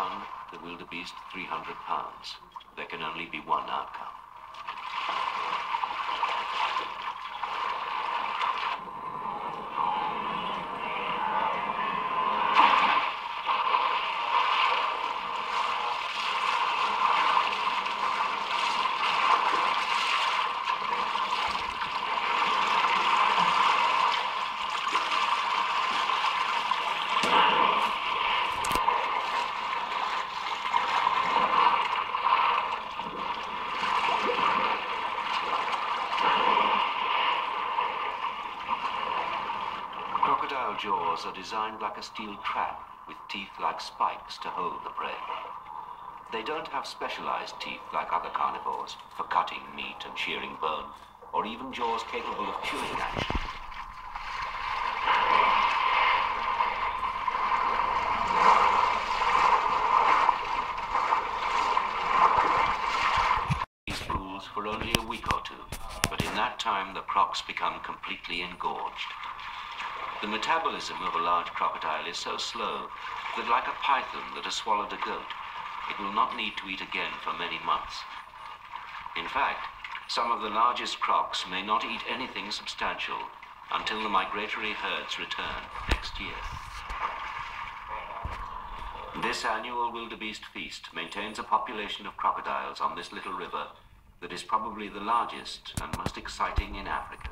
hung the wildebeest 300 pounds. There can only be one outcome. Crocodile jaws are designed like a steel trap with teeth like spikes to hold the prey. They don't have specialized teeth like other carnivores for cutting meat and shearing bone, or even jaws capable of chewing action. These rules for only a week or two, but in that time the crocs become completely engorged. The metabolism of a large crocodile is so slow that, like a python that has swallowed a goat, it will not need to eat again for many months. In fact, some of the largest crocs may not eat anything substantial until the migratory herds return next year. This annual wildebeest feast maintains a population of crocodiles on this little river that is probably the largest and most exciting in Africa.